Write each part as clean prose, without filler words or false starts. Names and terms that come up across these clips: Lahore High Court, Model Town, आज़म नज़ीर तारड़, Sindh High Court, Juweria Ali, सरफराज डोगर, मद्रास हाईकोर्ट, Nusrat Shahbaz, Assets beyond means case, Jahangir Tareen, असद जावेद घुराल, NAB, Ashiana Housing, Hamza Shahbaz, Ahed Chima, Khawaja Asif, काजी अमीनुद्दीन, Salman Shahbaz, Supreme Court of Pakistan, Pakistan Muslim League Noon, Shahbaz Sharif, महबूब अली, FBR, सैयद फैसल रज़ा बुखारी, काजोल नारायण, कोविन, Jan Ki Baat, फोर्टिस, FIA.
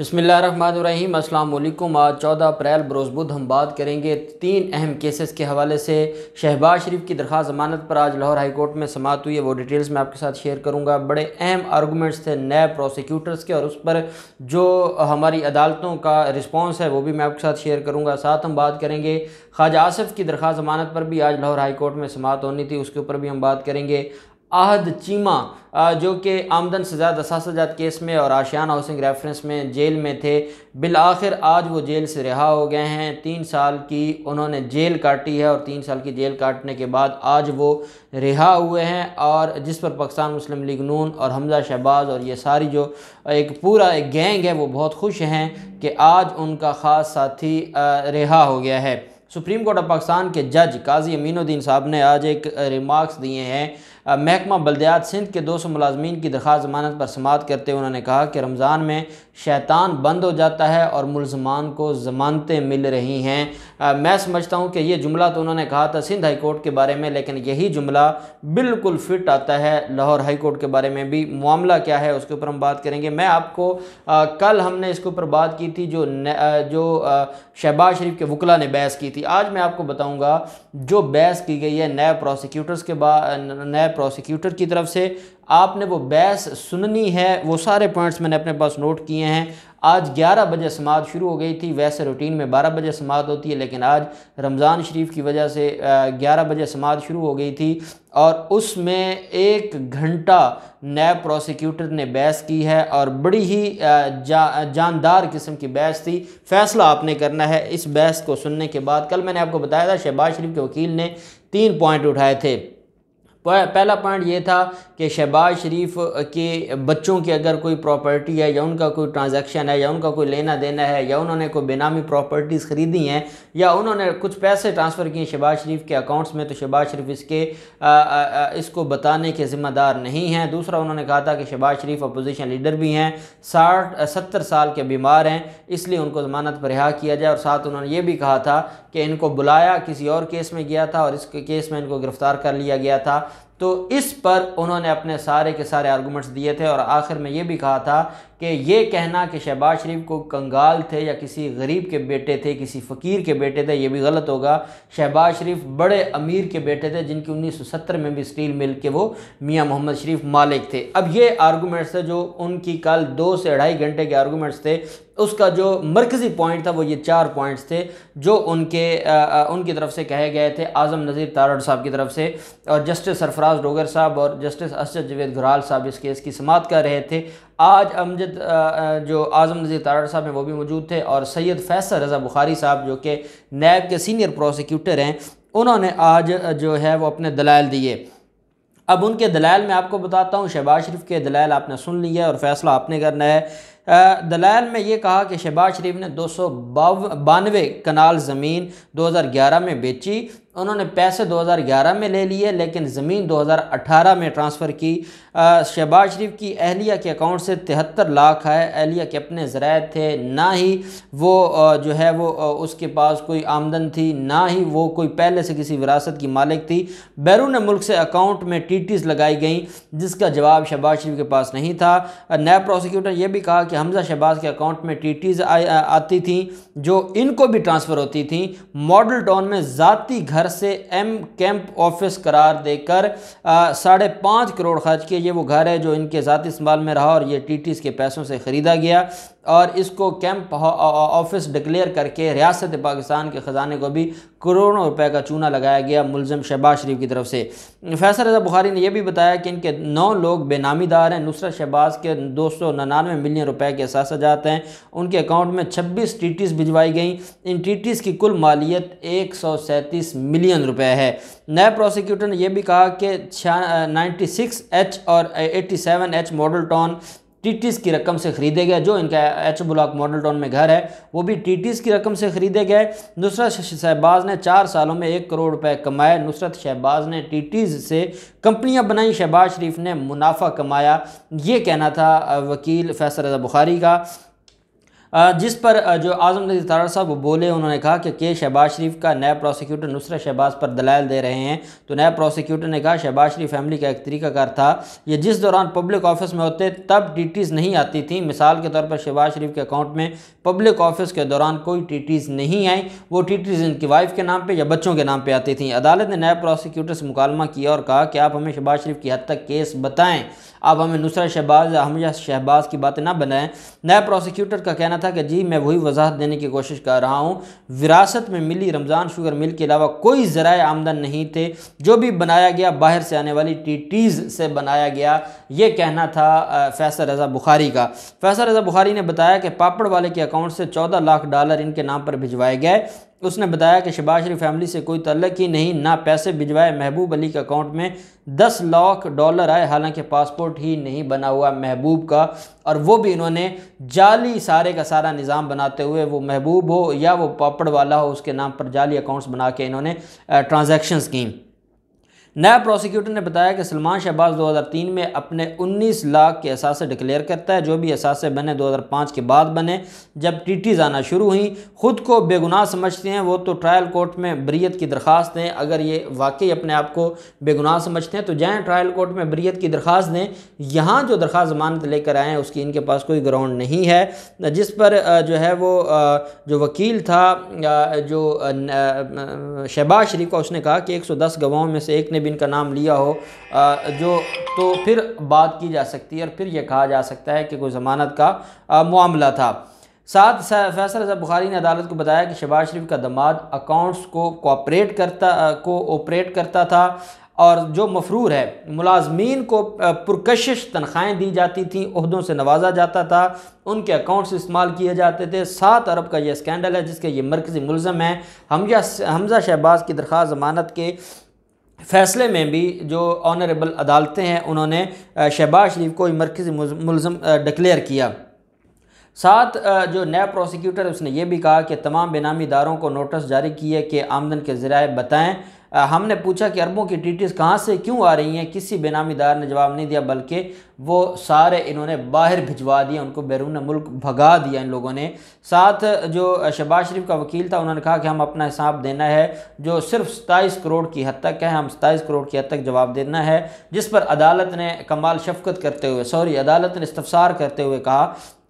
बिस्मिल्लाहिर्रहमानिर्रहीम अस्सलाम वालेकुम। आज 14 अप्रैल बरोज़ बुध हम बात करेंगे 3 अहम केसेस के हवाले से। शहबाज शरीफ की दरख्वास्त ज़मानत पर आज लाहौर हाई कोर्ट में समाअत हुई है, वो डिटेल्स मैं आपके साथ शेयर करूंगा। बड़े अहम आर्गूमेंट्स थे नैब प्रोसिक्यूटर्स के और उस पर जो हमारी अदालतों का रिस्पॉन्स है वो भी मैं आपके साथ शेयर करूँगा। साथ हम बात करेंगे ख्वाजा आसिफ की दरख्वास्त ज़मानत पर भी आज लाहौर हाई कोर्ट में समाअत होनी थी, उसके ऊपर भी हम बात करेंगे। आहद चीमा जो कि आमदन से ज़्यादा असाजात केस में और आशियाना हाउसिंग रेफरेंस में जेल में थे, बिलआखिर आज वो जेल से रिहा हो गए हैं। 3 साल की उन्होंने जेल काटी है और 3 साल की जेल काटने के बाद आज वो रिहा हुए हैं, और जिस पर पाकिस्तान मुस्लिम लीग नून और हमजा शहबाज और ये सारी जो एक पूरा एक गैंग है वो बहुत खुश हैं कि आज उनका ख़ास साथी रिहा हो गया है। सुप्रीम कोर्ट ऑफ पाकिस्तान के जज काजी अमीनुद्दीन साहब ने आज एक रिमार्क्स दिए हैं। महकमा बल्दियात सिंध के 200 मुलाजमीन की दरख्वास्त ज़मानत पर समाअत करते हुए उन्होंने कहा कि रमज़ान में शैतान बंद हो जाता है और मुलजमान को ज़मानतें मिल रही हैं। मैं समझता हूँ कि ये जुमला तो उन्होंने कहा था सिंध हाई कोर्ट के बारे में, लेकिन यही जुमला बिल्कुल फिट आता है लाहौर हाई कोर्ट के बारे में भी। मामला क्या है उसके ऊपर हम बात करेंगे। मैं आपको कल हमने इसके ऊपर बात की थी जो शहबाज शरीफ के वकला ने बहस की थी, आज मैं आपको बताऊंगा जो बहस की गई है नए प्रोसिक्यूटर्स के नए प्रोसिक्यूटर की तरफ से। आपने वो बहस सुननी है, वो सारे पॉइंट्स मैंने अपने पास नोट किए हैं। आज 11 बजे समाअत शुरू हो गई थी, वैसे रूटीन में 12 बजे समाअत होती है, लेकिन आज रमज़ान शरीफ की वजह से 11 बजे समाअत शुरू हो गई थी और उसमें 1 घंटा नैब प्रोसिक्यूटर ने बहस की है और बड़ी ही जानदार किस्म की बहस थी। फ़ैसला आपने करना है इस बहस को सुनने के बाद। कल मैंने आपको बताया था शहबाज शरीफ के वकील ने 3 पॉइंट उठाए थे। पहला पॉइंट ये था कि शहबाज शरीफ के बच्चों की अगर कोई प्रॉपर्टी है या उनका कोई ट्रांजैक्शन है या उनका कोई लेना देना है या उन्होंने कोई बेनामी प्रॉपर्टीज़ ख़रीदी हैं या उन्होंने कुछ पैसे ट्रांसफ़र किए शहबाज शरीफ के अकाउंट्स में, तो शहबाज शरीफ इसको बताने के ज़िम्मेदार नहीं हैं। दूसरा उन्होंने कहा था कि शहबाज शरीफ अपोजिशन लीडर भी हैं, 60-70 साल के बीमार हैं, इसलिए उनको ज़मानत पर रिहा किया जाए। और साथ उन्होंने ये भी कहा था कि इनको बुलाया किसी और केस में गया था और इस केस में इनको गिरफ़्तार कर लिया गया था। तो इस पर उन्होंने अपने सारे के सारे आर्गूमेंट्स दिए थे। और आखिर में ये भी कहा था कि ये कहना कि शहबाज शरीफ को कंगाल थे या किसी गरीब के बेटे थे, किसी फ़कीर के बेटे थे, ये भी गलत होगा। शहबाज शरीफ बड़े अमीर के बेटे थे जिनकी 1970 में भी स्टील मिल के वो मियां मोहम्मद शरीफ मालिक थे। अब ये आर्गूमेंट्स थे जो उनकी कल 2 से 2.5 घंटे के आर्गूमेंट्स थे। उसका जो मरकज़ी पॉइंट था वो ये 4 पॉइंट्स थे जो उनकी तरफ से कहे गए थे, आज़म नज़ीर तारड़ साहब की तरफ से। और जस्टिस सरफराज डोगर साहब और जस्टिस असद जावेद घुराल साहब इस केस की समाअत कर रहे थे। आज अमजद जो आज़म नज़ीर तारड़ साहब हैं वो भी मौजूद थे और सैयद फैसल रज़ा बुखारी साहब जो कि नैब के सीनियर प्रोसिक्यूटर हैं, उन्होंने आज जो है वो अपने दलाइल दिए। अब उनके दलाइल मैं आपको बताता हूँ। शहबाज शरीफ के दलाइल आपने सुन लिए और फ़ैसला आपने करना है। दलाइल में ये कहा कि शहबाज शरीफ ने 292 कनाल ज़मीन 2011 में बेची, उन्होंने पैसे 2011 में ले लिए लेकिन ज़मीन 2018 में ट्रांसफ़र की। शहबाज शरीफ की अहलिया के अकाउंट से 73 लाख है, अहलिया के अपने ज़राए थे, ना ही वो जो है वो उसके पास कोई आमदन थी, ना ही वो कोई पहले से किसी विरासत की मालिक थी। बैरून मुल्क से अकाउंट में टीटीज़ लगाई गई जिसका जवाब शहबाज शरीफ के पास नहीं था। नैब प्रोसिक्यूटर ये भी कहा कि हमज़ा शहबाज के अकाउंट में टीटीज़ आती थी जो इनको भी ट्रांसफ़र होती थी। मॉडल टाउन में ज़ाती घर से एम कैंप ऑफिस करार देकर 5.5 करोड़ खर्च किए। ये वो घर है जो इनके ज़ाती इस्तेमाल में रहा और ये टीटीज़ के पैसों से ख़रीदा गया और इसको कैंप ऑफिस डिक्लेयर करके रियासत पाकिस्तान के ख़जाने को भी करोड़ों रुपए का चूना लगाया गया मुलज़िम शहबाज शरीफ की तरफ से। फैसल रज़ा बुखारी ने यह भी बताया कि इनके 9 लोग बेनामीदार हैं। नुसरत शहबाज के 299 मिलियन रुपए के असाजात हैं, उनके अकाउंट में 26 टीटीज़ भिजवाई गई। इन टीटीज़ की कुल मालियत 137 मिलियन रुपए है। नए प्रोसिक्यूटर ने यह भी कहा कि 96H और 87H मॉडल टाउन टीटीज़ की रकम से ख़रीदे गए, जो इनका एच ब्लॉक मॉडल टाउन में घर है वो भी टीटीज़ की रकम से ख़रीदे गए। नुसरत शहबाज ने 4 सालों में 1 करोड़ रुपए कमाए। नुसरत शहबाज ने टीटीज़ से कंपनियां बनाई, शहबाज शरीफ ने मुनाफा कमाया, ये कहना था वकील फैसल रज़ा बुखारी का। जिस पर जो आज़म नज़ीर तारड़ साहब वो बोले, उन्होंने कहा कि के शहबाज शरीफ का नया प्रोसिक्यूटर नुसरत शहबाज पर दलाल दे रहे हैं। तो नया प्रोसिक्यूटर ने कहा शहबाज शरीफ फैमिली का एक तरीक़ाकार था, ये जिस दौरान पब्लिक ऑफिस में होते तब टीटीज़ नहीं आती थी। मिसाल के तौर पर शहबाज शरीफ के अकाउंट में पब्लिक ऑफिस के दौरान कोई टीटीज़ नहीं आई, वो टीटीज़ इनकी वाइफ के नाम पर या बच्चों के नाम पर आती थी। अदालत ने नया प्रोसिक्यूटर से मुकालमा किया और कहा कि आप हमें शहबाज शरीफ की हद तक केस बताएं, आप हमें नुसरत शहबाज या हमजा शहबाज की बातें ना बनाएं। नया प्रोसिक्यूटर का कहना था कि जी मैं वही वजाहत देने की कोशिश कर रहा हूँ, विरासत में मिली रमज़ान शुगर मिल के अलावा कोई ज़राए आमदन नहीं थे, जो भी बनाया गया बाहर से आने वाली टीटीज़ से बनाया गया। ये कहना था फैसल रज़ा बुखारी का। फैसल रज़ा बुखारी ने बताया कि पापड़ वाले के अकाउंट से 14 लाख डॉलर इनके नाम पर भिजवाए गए। उसने बताया कि शहबाज शरीफ फैमिली से कोई तल्लक ही नहीं, ना पैसे भिजवाए। महबूब अली के अकाउंट में 10 लाख डॉलर आए, हालांकि पासपोर्ट ही नहीं बना हुआ महबूब का, और वो भी इन्होंने जाली सारे का सारा निज़ाम बनाते हुए, वो महबूब हो या वो पापड़ वाला हो, उसके नाम पर जाली अकाउंट्स बना के इन्होंने ट्रांजैक्शंस की। नया प्रोसिक्यूटर ने बताया कि सलमान शहबाज 2003 में अपने 19 लाख के असासे डिक्लेयर करता है, जो भी असासे बने 2005 के बाद बने, जब टीटीज़ आना शुरू हुई। ख़ुद को बेगुनाह समझते हैं वो, तो ट्रायल कोर्ट में बरीयत की दरख्वास्त दें। अगर ये वाकई अपने आप को बेगुनाह समझते हैं तो जाएँ ट्रायल कोर्ट में बरीयत की दरख्वास्त दें। यहाँ जो दरख्वास्त ज़मानत लेकर आएँ उसकी इनके पास कोई ग्राउंड नहीं है। जिस पर जो है वो जो वकील था जो शहबाज शरीफ का, उसने कहा कि 110 गवाहों में से एक ने भी इनका नाम लिया हो जो, तो फिर बात की जा सकती है और फिर यह कहा जा सकता है कि कोई ज़मानत का मामला था। साथ फैसल रज़ा बुखारी ने अदालत को बताया कि शहबाज शरीफ का दामाद अकाउंट्स को ऑपरेट करता था और जो मफरूर है मुलाजमीन को पुरकशिश तनख्वाहें दी जाती थीं, ओहदों से नवाजा जाता था, उनके अकाउंट्स इस्तेमाल किए जाते थे। 7 अरब का यह स्कैंडल है जिसके ये मरकज़ी मुलज़म हैं। हमजा शहबाज की दरख्वास्त ज़मानत के फैसले में भी जो ऑनरेबल अदालतें हैं उन्होंने शहबाज शरीफ को मरकज़ी मुलज़म डिक्लेयर किया। साथ जो नया प्रोसिक्यूटर उसने ये भी कहा कि तमाम बेनामी दारों को नोटिस जारी किए कि आमदन के ज़राए बताएं। हमने पूछा कि अरबों की टीटीज़ कहाँ से क्यों आ रही हैं, किसी बेनामी दार ने जवाब नहीं दिया, बल्कि वो सारे इन्होंने बाहर भिजवा दिया, उनको बैरून मुल्क भगा दिया इन लोगों ने। साथ जो शहबाज शरीफ का वकील था उन्होंने कहा कि हम अपना हिसाब देना है जो सिर्फ 27 करोड़ की हद तक है, हम 27 करोड़ की हद तक जवाब देना है। जिस पर अदालत ने अदालत ने इस्तफसार करते हुए कहा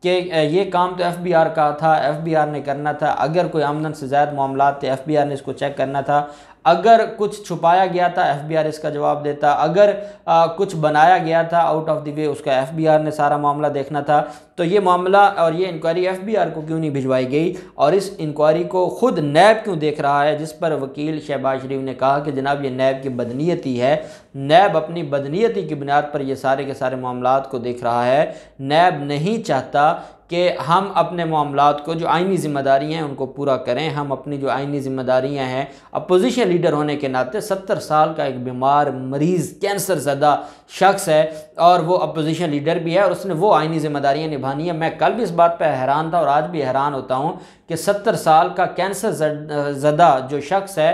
कि ये काम तो FBR का था, FBR ने करना था, अगर कोई आमदन से ज़्यादा मामला थे FBR ने इसको चेक करना था, अगर कुछ छुपाया गया था FBR इसका जवाब देता, अगर कुछ बनाया गया था आउट ऑफ द वे उसका FBR ने सारा मामला देखना था। तो ये मामला और ये इंक्वायरी FBR को क्यों नहीं भिजवाई गई और इस इंक्वायरी को ख़ुद नैब क्यों देख रहा है। जिस पर वकील शहबाज शरीफ ने कहा कि जनाब ये नैब की बदनीयती है, नैब अपनी बदनीयती की बुनियाद पर ये सारे के सारे मामला को देख रहा है। नैब नहीं चाहता कि हम अपने मामलों को जो आइनी ज़िम्मेदारियाँ हैं उनको पूरा करें, हम अपनी जो आइनी ज़िम्मेदारियाँ हैं। अपोजिशन लीडर होने के नाते 70 साल का एक बीमार मरीज़ कैंसर ज़दा शख्स है और वो अपोजिशन लीडर भी है और उसने वो आइनी ज़िम्मेदारियाँ निभानी है। मैं कल भी इस बात पर हैरान था और आज भी हैरान होता हूँ कि 70 साल का कैंसर ज़दा जो शख्स है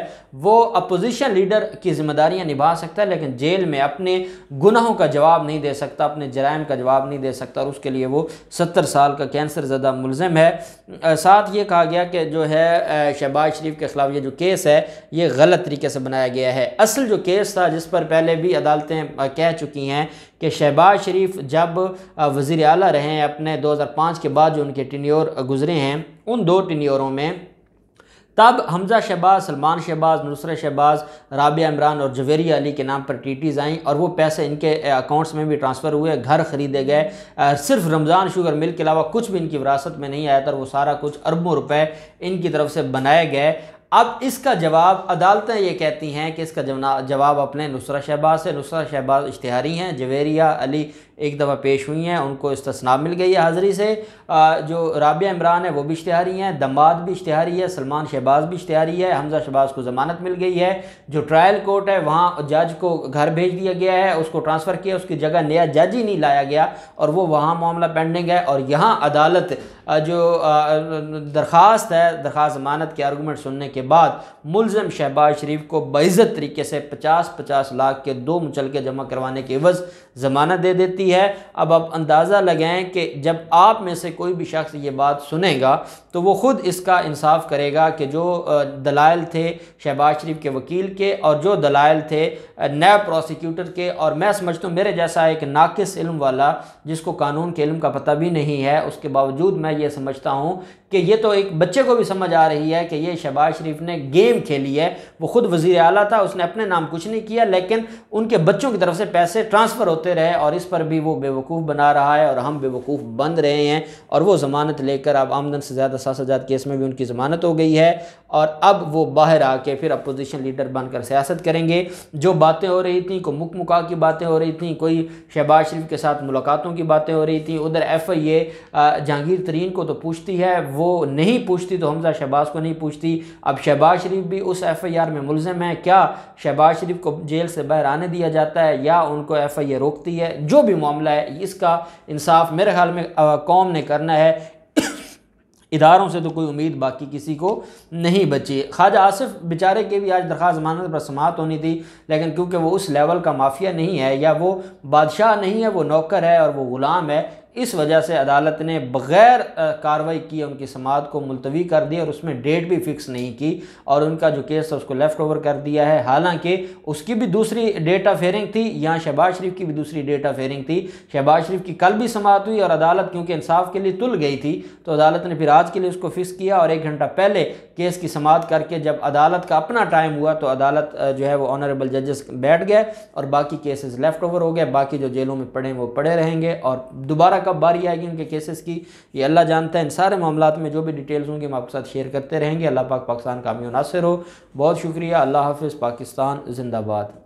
वो अपोजिशन लीडर की ज़िम्मेदारियाँ निभा सकता है, लेकिन जेल में अपने गुनाहों का जवाब नहीं दे सकता, अपने जराइम का जवाब नहीं दे सकता, और उसके लिए वो 70 साल का कैंसर ज़दा मुलज़म है। साथ ये कहा गया कि जो है शहबाज शरीफ के ख़िलाफ़ ये जो केस है ये गलत तरीके से बनाया गया है। असल जो केस था जिस पर पहले भी अदालतें कह चुकी हैं कि शहबाज शरीफ जब वज़ीर आला रहे अपने 2005 के बाद जो उनके टिन्योर गुज़रे हैं, उन 2 टिन्योरों में तब हमजा शहबाज, सलमान शहबाज, नुसरत शहबाज, राबिया इमरान और जुवेरिया अली के नाम पर टीटीज़ आईं और वो पैसे इनके अकाउंट्स में भी ट्रांसफ़र हुए, घर ख़रीदे गए, सिर्फ रमज़ान शुगर मिल के अलावा कुछ भी इनकी विरासत में नहीं आया था। वो सारा कुछ अरबों रुपए इनकी तरफ से बनाए गए। अब इसका जवाब अदालतें ये कहती हैं कि इसका जवाब अपने नुसरत शहबाज से, नुसरत शहबाज इश्तिहारी हैं, जुवेरिया अली एक दफ़ा पेश हुई हैं उनको इस्तना मिल गई है हाज़िरी से, जो राबिया इमरान है वो भी इश्तिहारी हैं, दामाद भी इश्तिहारी है, सलमान शहबाज भी इश्तिहारी है, हमजा शहबाज को ज़मानत मिल गई है। जो ट्रायल कोर्ट है वहाँ जज को घर भेज दिया गया है, उसको ट्रांसफ़र किया, उसकी जगह नया जज ही नहीं लाया गया और वो वहाँ मामला पेंडिंग है। और यहाँ अदालत जो दरख्वास्त है, दरख्वास्त ज़मानत के आर्गूमेंट सुनने के बाद मुलज़म शहबाज शरीफ को बेइज़्ज़त तरीके से 50-50 लाख के 2 मुचलके जमा करवाने के एवज़ ज़मानत दे देती सकती है। अब आप अंदाज़ा लगाएं कि जब आप में से कोई भी शख्स ये बात सुनेगा तो वो ख़ुद इसका इंसाफ करेगा कि जो दलाइल थे शहबाज शरीफ के वकील के और जो दलाइल थे नैब प्रोसिक्यूटर के, और मैं समझता हूँ मेरे जैसा एक नाकिस इल्म वाला जिसको कानून के इल्म का पता भी नहीं है, उसके बावजूद मैं ये समझता हूँ कि ये तो एक बच्चे को भी समझ आ रही है कि ये शहबाज शरीफ ने गेम खेली है। वो ख़ुद वज़ीर आला था, उसने अपने नाम कुछ नहीं किया लेकिन उनके बच्चों की तरफ से पैसे ट्रांसफ़र होते रहे और इस पर भी वो बेवकूफ़ बना रहा है और हम बेवकूफ़ बन रहे हैं। और वो ज़मानत लेकर अब आमदन से ज़्यादा 7,000 केस में भी उनकी ज़मानत हो गई है और अब वो बाहर आके फिर अपोजिशन लीडर बनकर सियासत करेंगे। जो बातें हो रही थी, कोई मुक की बातें हो रही थी, कोई शहबाज शरीफ के साथ मुलाकातों की बातें हो रही थी। उधर FIA जहांगीर तरीन को तो पूछती है, वो नहीं पूछती तो हमजा शहबाज को नहीं पूछती। अब शहबाज शरीफ भी उस FIR में मुलज़िम है। क्या शहबाज शरीफ को जेल से बाहर आने दिया जाता है या उनको FIA रोकती है? जो भी मामला है इसका इंसाफ मेरे ख्याल में कौम ने करना है। इदारों से तो कोई उम्मीद बाकी किसी को नहीं बची। ख्वाजा आसिफ बेचारे के भी आज दरख्वास्त ज़मानत पर समाअत होनी थी लेकिन क्योंकि वो उस लेवल का माफिया नहीं है या वो बादशाह नहीं है, वो नौकर है और वो ग़ुलाम है, इस वजह से अदालत ने बग़ैर कार्रवाई किए उनकी समाअत को मुलतवी कर दी और उसमें डेट भी फिक्स नहीं की और उनका जो केस है उसको लेफ़्ट ओवर कर दिया है। हालांकि उसकी भी दूसरी डेट ऑफ हेयरिंग थी, यहाँ शहबाज शरीफ की भी दूसरी डेट ऑफ हेयरिंग थी। शहबाज शरीफ की कल भी समाअत हुई और अदालत क्योंकि इंसाफ के लिए तुल गई थी तो अदालत ने फिर आज के लिए उसको फिक्स किया और 1 घंटा पहले केस की समाअत करके जब अदालत का अपना टाइम हुआ तो अदालत जो है वो ऑनरेबल जजेस बैठ गए और बाकी केसेस लेफ़्ट ओवर हो गए। बाकी जो जेलों में पड़े वो पड़े रहेंगे और दोबारा कब बारी आएगी उनके केसेस की ये अल्लाह जानता है। इन सारे मामलात में जो भी डिटेल्स होंगी हम आपके साथ शेयर करते रहेंगे। अल्लाह पाक पाकिस्तान कामयाब नासिर हो। बहुत शुक्रिया। अल्लाह हाफिज़। पाकिस्तान जिंदाबाद।